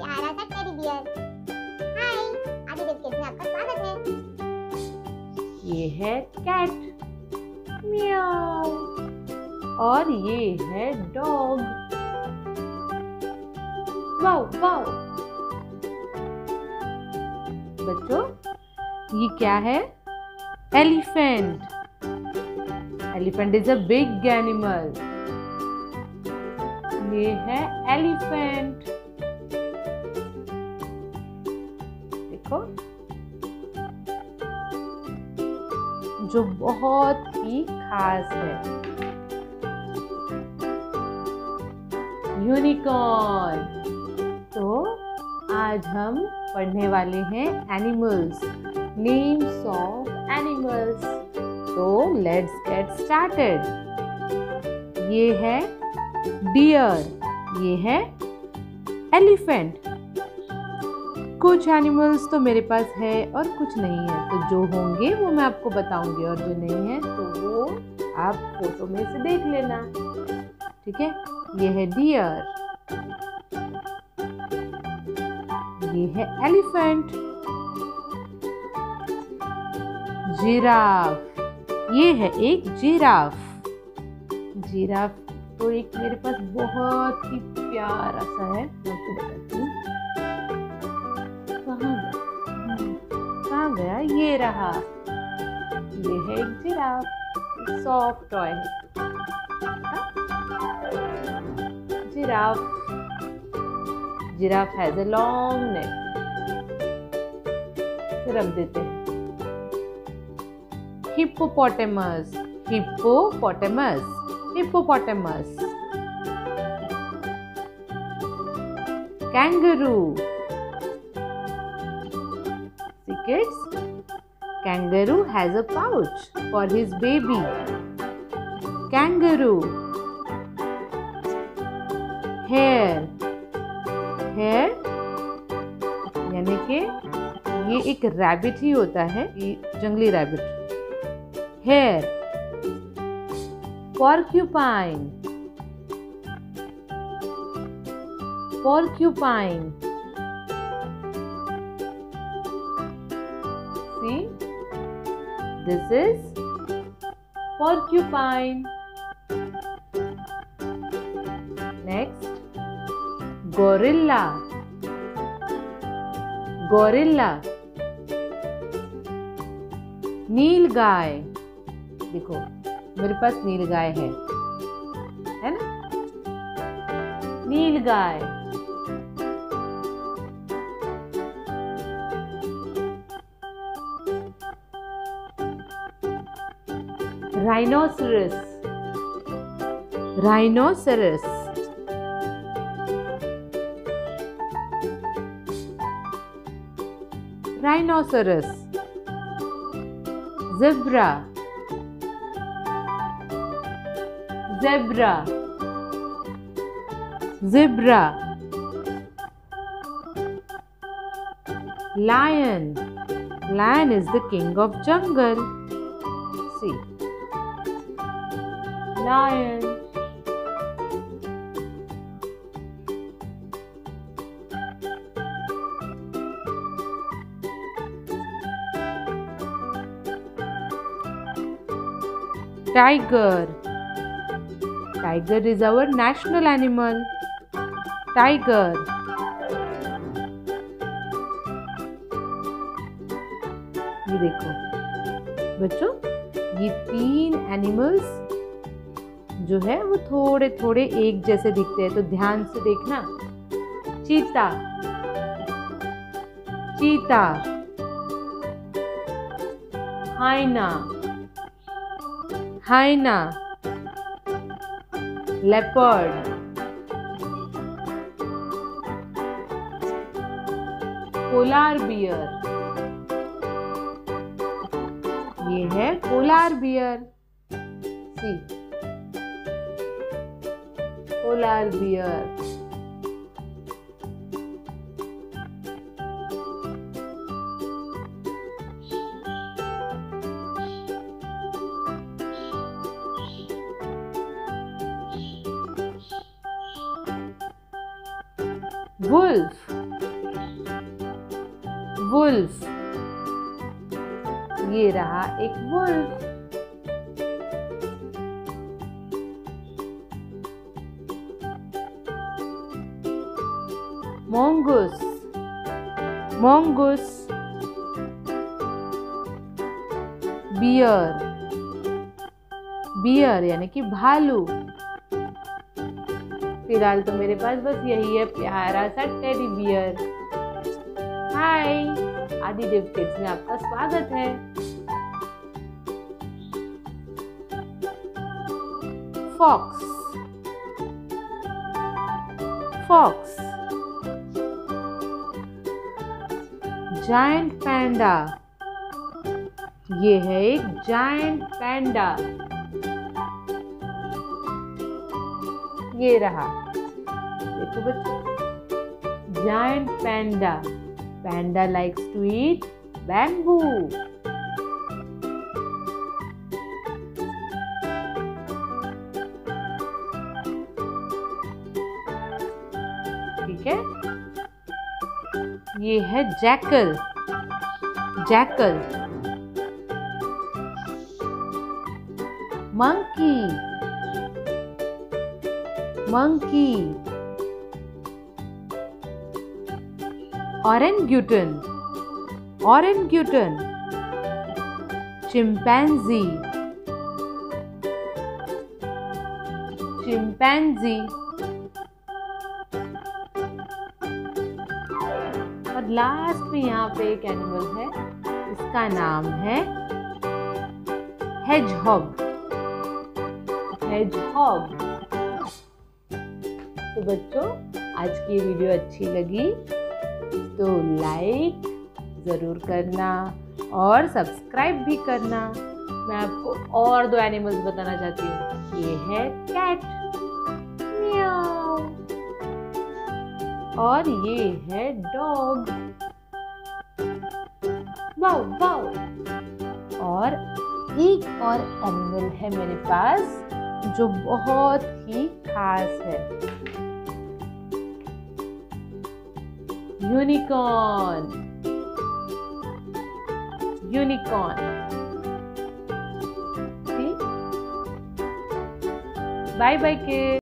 प्यारा सा teddy bear. Hi, Adidev Kids में आपका स्वागत है। ये है कैट, म्याऊ, और ये है डॉग, वाओ वाओ। बच्चों, ये क्या है? Elephant. Elephant is a big animal. ये है elephant. देखो, जो बहुत ही खास है। यूनिकॉर्न। तो आज हम पढ़ने वाले हैं animals, names of animals. तो लेट्स गेट स्टार्टेड। ये है डियर, ये है एलिफेंट। कुछ एनिमल्स तो मेरे पास है और कुछ नहीं है, तो जो होंगे वो मैं आपको बताऊंगी और जो नहीं है तो वो आप फोटो में से देख लेना, ठीक है। ये है डियर, ये है एलिफेंट। जिराफ, ये है एक जिराफ। जिराफ तो एक मेरे पास बहुत ही प्यारा सा है, मैं आपको बताती हूँ। कहाँ गया? ये रहा। ये है एक जिराफ, सॉफ्ट टॉय है giraffe. Giraffe has a long neck. फिर रख देते हैं hippopotamus, hippopotamus, hippopotamus. Kangaroo, see kids, kangaroo has a pouch for his baby. Kangaroo. Hare, hare, यानी कि ये एक रैबिट ही होता है, जंगली rabbit. Hare, porcupine, porcupine, see, this is porcupine. Next, gorilla, gorilla, नीलगाय। देखो, मेरे पास नीलगाय है ना? नीलगाय। Rhinoceros, rhinoceros. Rhinoceros. Zebra, zebra, zebra. Lion, lion is the king of jungle. See, lion. Tiger, tiger is our national animal. Tiger. ये देखो बच्चों, ये तीन एनिमल्स जो है वो थोड़े थोड़े एक जैसे दिखते हैं, तो ध्यान से देखना। चीता, चीता। हाइना, हाइना। Leopard, polar bear, ये है polar bear, see, polar bear। Wolf, wolf. ये रहा एक wolf. Mongoose. Mongoose. Bear. Bear यानी कि भालू. फिलहाल तो मेरे पास बस यही है प्यारा सा teddy bear. Hi, Adidev Kids में आपका स्वागत है. फॉक्स. फॉक्स. Giant panda. ये है एक जायंट पैंडा. ये रहा, देखो बच्चों, giant panda. Panda likes to eat bamboo. ठीक है, ये है jackal. Jackal. Monkey. Monkey. Orangutan. Orangutan. Chimpanzee. Chimpanzee. और लास्ट में यहाँ पे एक एनिमल है, इसका नाम है हेजहॉग. हेजहॉग. तो बच्चों, आज की वीडियो अच्छी लगी तो लाइक ज़रूर करना और सब्सक्राइब भी करना. मैं आपको और दो एनिमल्स बताना चाहती हूँ. ये है कैट, म्याऊ, और ये है डॉग, वाव वाव. और एक और एनिमल है मेरे पास जो बहुत ही खास है, unicorn. Unicorn. Bye bye kids.